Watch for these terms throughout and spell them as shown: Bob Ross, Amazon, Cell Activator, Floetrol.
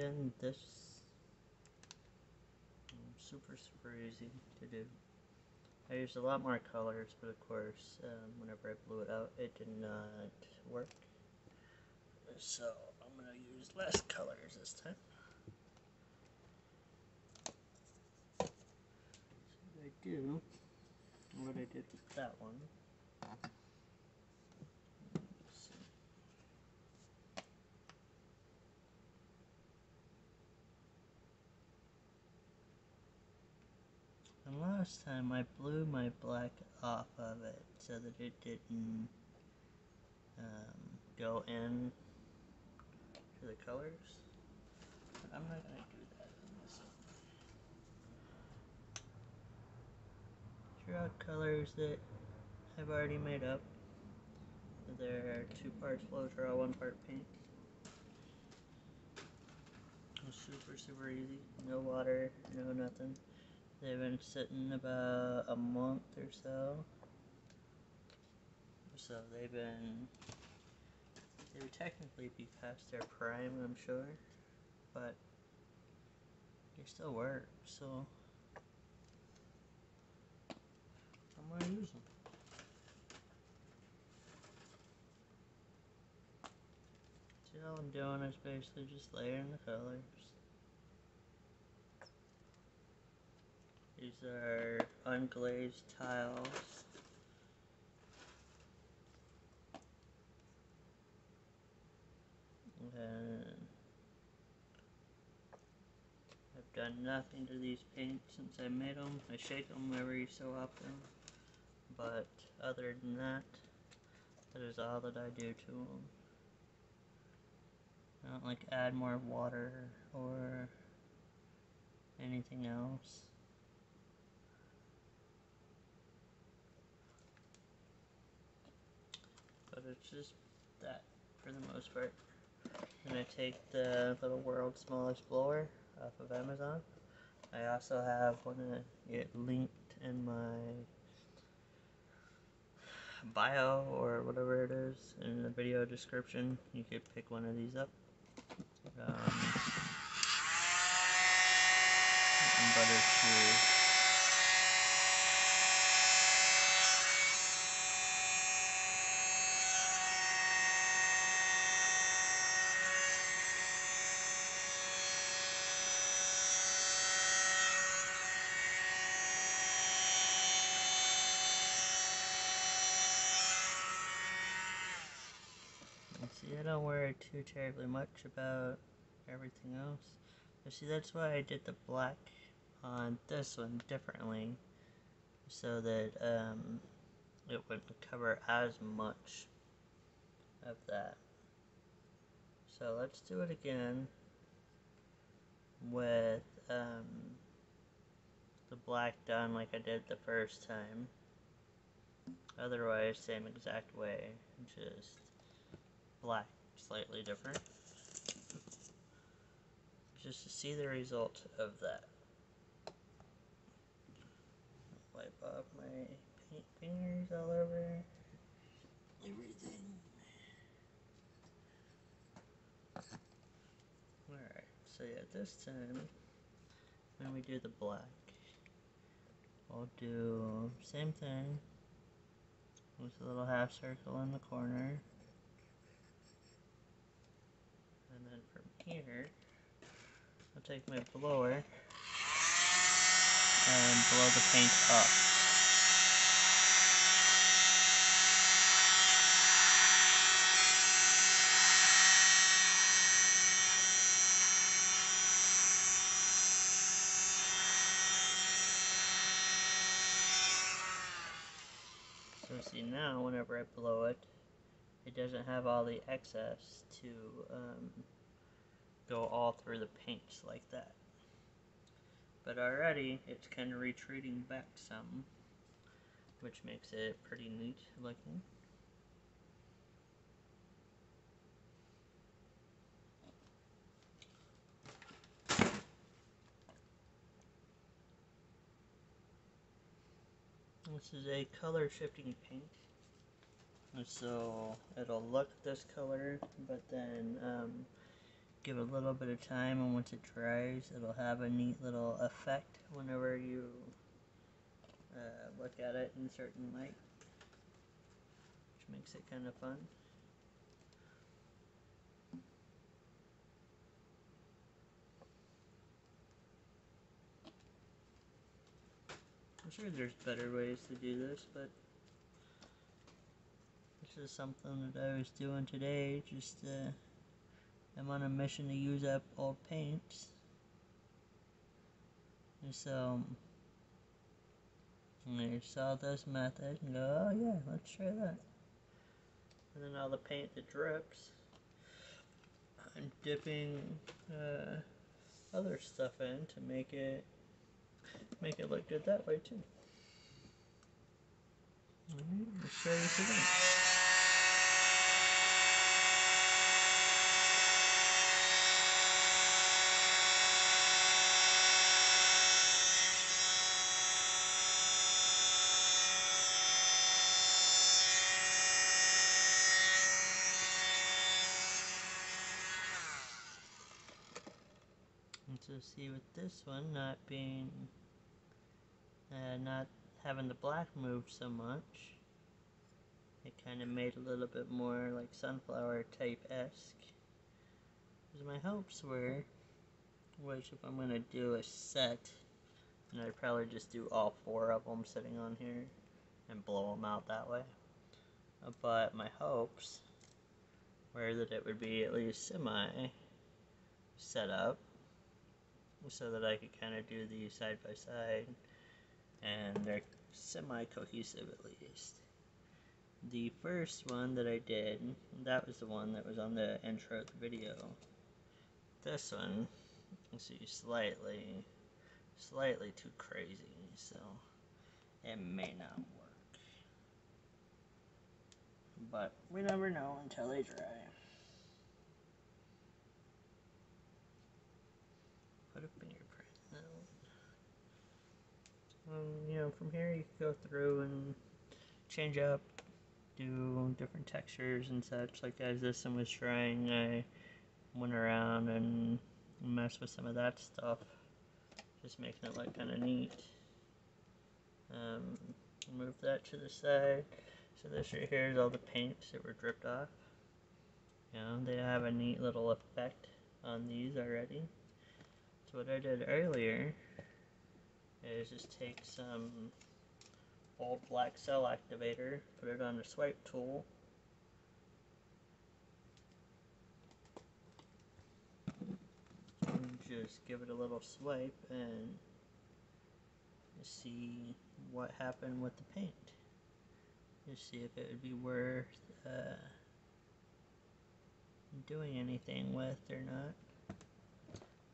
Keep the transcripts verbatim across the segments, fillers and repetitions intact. and this um, super super easy to do. I used a lot more colors, but of course um, whenever I blew it out it did not work, so I'm going to use less colors this time. So what I do, what I did with that one, and last time I blew my black off of it so that it didn't um, go in to the colors. But I'm not going to do that in this one. Draw out colors that I've already made up. There are two parts Floetrol, one part paint. It's super, super easy. No water, no nothing. They've been sitting about a month or so, so they've been, they would technically be past their prime, I'm sure, but they still work, so I'm going to use them. See, all I'm doing is basically just layering the colors. These are unglazed tiles. And I've done nothing to these paints since I made them. I shake them every so often. But other than that, that is all that I do to them. I don't like add more water or anything else. But it's just that, for the most part. I'm going to take the little world's smallest blower off of Amazon. I also have one that it linked in my bio or whatever it is in the video description. You could pick one of these up. Um, and butter to See, I don't worry too terribly much about everything else. But see, that's why I did the black on this one differently, so that um, it wouldn't cover as much of that. So let's do it again with um, the black done like I did the first time. Otherwise, same exact way, just black, slightly different, just to see the result of that. Wipe off my paint fingers all over everything. Alright, so yeah, this time when we do the black, I'll do same thing with a little half circle in the corner. And then from here, I'll take my blower and blow the paint up. So see, now whenever I blow it, it doesn't have all the excess to um, go all through the paints like that. But already it's kind of retreating back some, which makes it pretty neat looking. This is a color shifting paint, so it'll look this color, but then um, give it a little bit of time, and once it dries, it'll have a neat little effect whenever you uh, look at it in certain light, which makes it kind of fun. I'm sure there's better ways to do this, but this is something that I was doing today. Just uh, I'm on a mission to use up old paints, and so and I saw this method and go, oh yeah, let's try that. And then all the paint that drips, I'm dipping uh, other stuff in to make it make it look good that way too. Alright, let's try this again. So see, with this one not being, uh, not having the black move so much, it kind of made a little bit more like sunflower type-esque. Because my hopes were, which if I'm going to do a set, then I'd probably just do all four of them sitting on here and blow them out that way. But my hopes were that it would be at least semi set up, so that I could kind of do these side by side, and they're semi-cohesive at least. The first one that I did, that was the one that was on the intro of the video. This one, you see, slightly, slightly too crazy, so it may not work. But we never know until they dry. Put a fingerprint in that one. Um, you know, from here you can go through and change up, do different textures and such. Like as this one was trying, I went around and messed with some of that stuff, just making it look kind of neat. Um, move that to the side. So this right here is all the paints that were dripped off. You know, they have a neat little effect on these already. So what I did earlier is just take some old black cell activator, put it on the swipe tool, and just give it a little swipe and see what happened with the paint. Just see if it would be worth uh, doing anything with or not.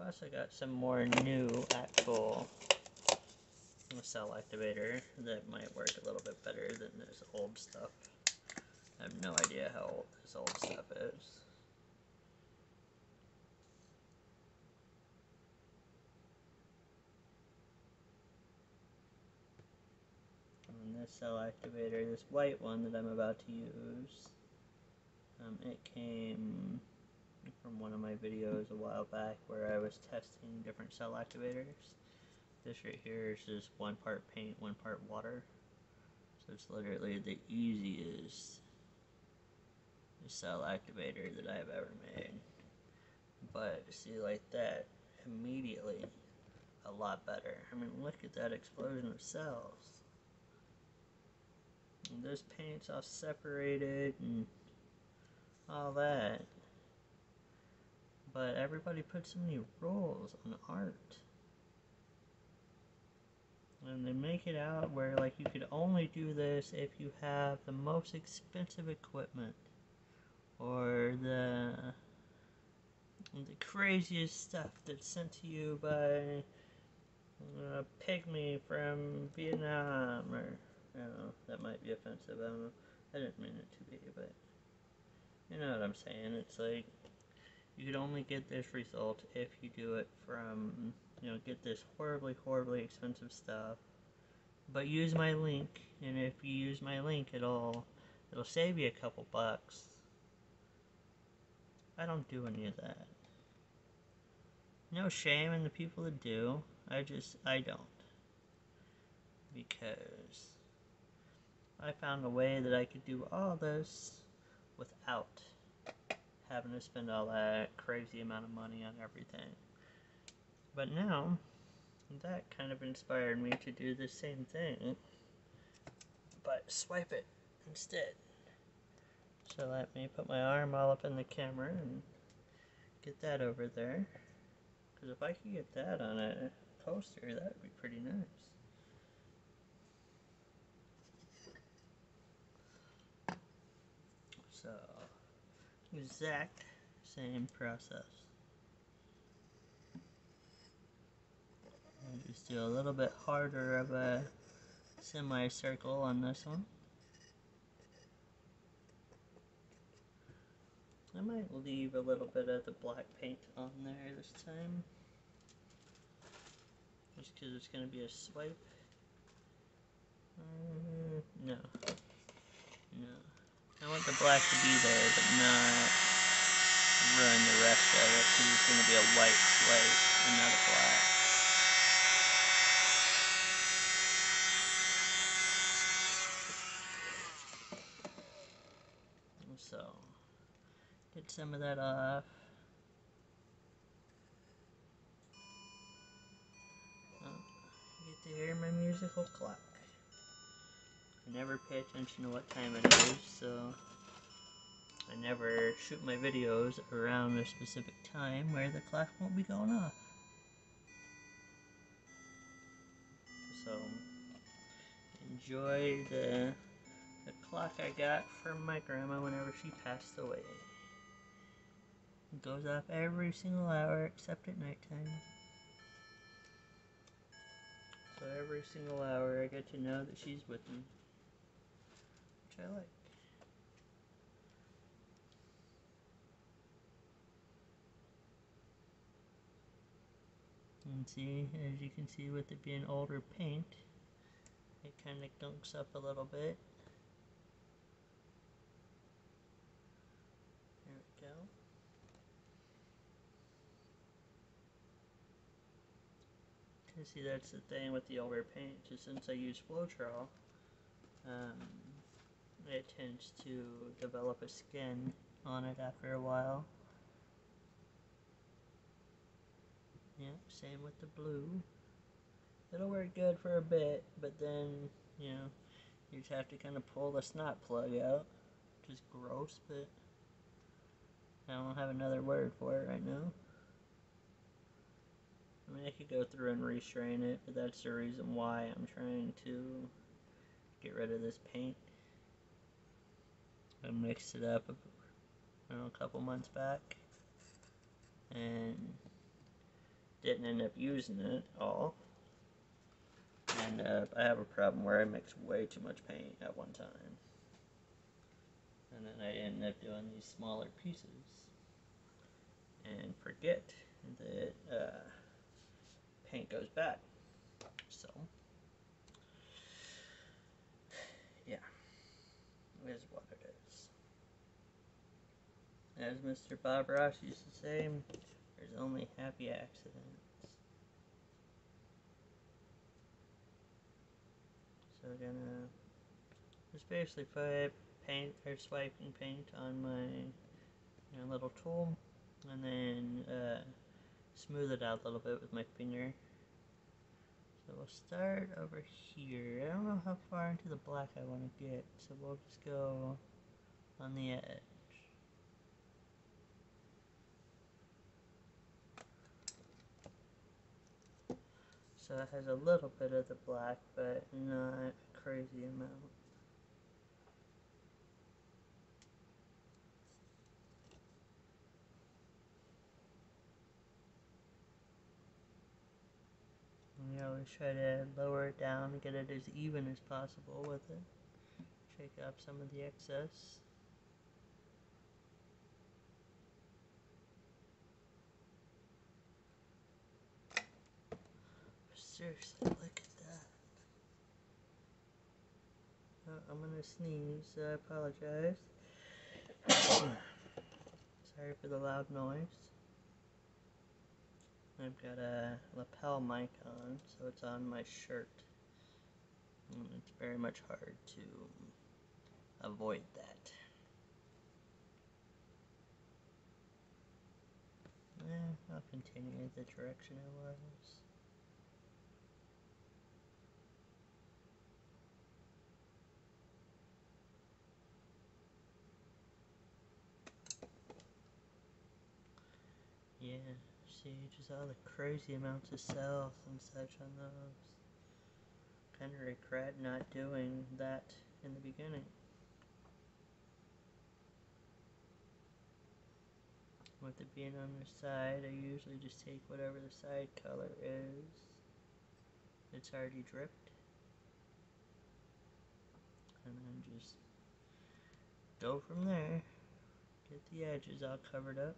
I've also got some more new actual cell activator that might work a little bit better than this old stuff. I have no idea how old this old stuff is. And this cell activator, this white one that I'm about to use, um, it came from one of my videos a while back where I was testing different cell activators. This right here is just one part paint, one part water. So it's literally the easiest cell activator that I've ever made. But see, like that, immediately a lot better. I mean, look at that explosion of cells. And those paint's all separated and all that. But everybody put so many rules on art, and they make it out where like you could only do this if you have the most expensive equipment, or the the craziest stuff that's sent to you by a pygmy from Vietnam, or you know, that might be offensive. I don't know. I didn't mean it to be, but you know what I'm saying. It's like, you could only get this result if you do it from, you know, get this horribly, horribly expensive stuff. But use my link, and if you use my link, it'll, it'll save you a couple bucks. I don't do any of that. no shame in the people that do. I just, I don't. Because I found a way that I could do all this without having to spend all that crazy amount of money on everything. But now, that kind of inspired me to do the same thing, but swipe it instead. So let me put my arm all up in the camera and get that over there. Because if I could get that on a poster, that would be pretty nice. So, exact same process. I'll just do a little bit harder of a semicircle on this one. I might leave a little bit of the black paint on there this time. Just because it's going to be a swipe. Uh, no. No. I want the black to be there, but not ruin the rest of it, because it's going to be a white swipe and not a black. So, get some of that off. Oh, you get to hear my musical clock. I never pay attention to what time it is, so I never shoot my videos around a specific time where the clock won't be going off. So, enjoy the the clock I got from my grandma whenever she passed away. It goes off every single hour except at nighttime. So every single hour I get to know that she's with me, which I like. And see, as you can see with it being older paint, it kind of gunks up a little bit. See, that's the thing with the older paint. Just since I use Floetrol, um, it tends to develop a skin on it after a while. Yeah, same with the blue. It'll work good for a bit, but then, you know, you just have to kind of pull the snot plug out. Which is gross, but I don't have another word for it right now. I mean, I could go through and restrain it, but that's the reason why I'm trying to get rid of this paint. I mixed it up a, know, a couple months back and didn't end up using it all. And uh, I have a problem where I mix way too much paint at one time. And then I end up doing these smaller pieces and forget that uh, paint goes bad. So, yeah, it is what it is. As Mister Bob Ross used to say, there's only happy accidents. So I'm gonna just basically put paint or swiping paint on my you know, little tool, and then uh, smooth it out a little bit with my finger. So we'll start over here. I don't know how far into the black I want to get, so we'll just go on the edge. So it has a little bit of the black, but not a crazy amount. I always try to lower it down, get it as even as possible with it. Shake up some of the excess. Seriously, look at that. Oh, I'm gonna sneeze, I apologize. Sorry for the loud noise. I've got a lapel mic on, so it's on my shirt. And it's very much hard to avoid that. Eh, I'll continue in the direction I was. Yeah, see, just all the crazy amounts of cells and such on those. Kind of regret not doing that in the beginning. With it being on the side, I usually just take whatever the side color is. It's already dripped. And then just go from there. Get the edges all covered up.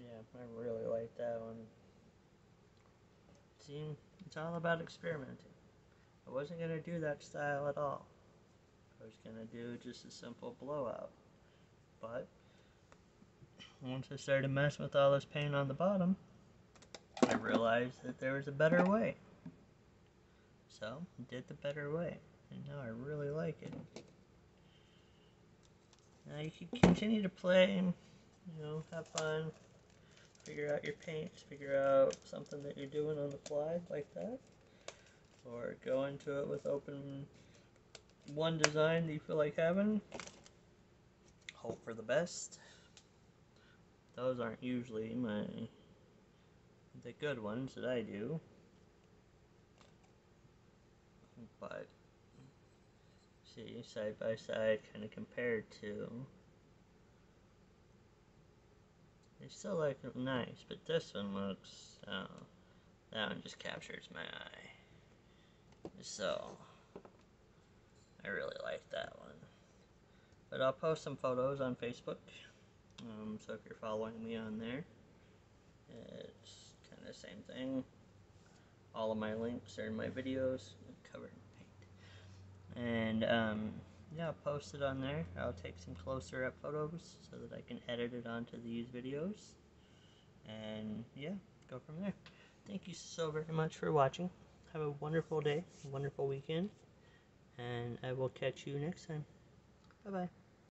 Yeah, I really like that one. See, it's all about experimenting. I wasn't going to do that style at all. I was going to do just a simple blowout. But, once I started messing with all this paint on the bottom, I realized that there was a better way. So, I did the better way. And now I really like it. Now you can continue to play, you know, have fun. Figure out your paints, figure out something that you're doing on the fly like that, or go into it with open one design that you feel like having. Hope for the best. Those aren't usually my the good ones that I do, but see, side by side, kind of compared to. They still like them nice, but this one looks, oh, that one just captures my eye. So, I really like that one. But I'll post some photos on Facebook, um, so if you're following me on there, it's kind of the same thing. All of my links are in my videos, covered in paint. And, um... yeah, I'll post it on there. I'll take some closer up photos so that I can edit it onto these videos. And yeah, go from there. Thank you so very much for watching. Have a wonderful day, wonderful weekend, and I will catch you next time. Bye-bye.